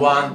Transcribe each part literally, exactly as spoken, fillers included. One,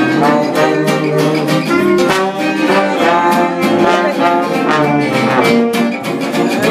Thank you.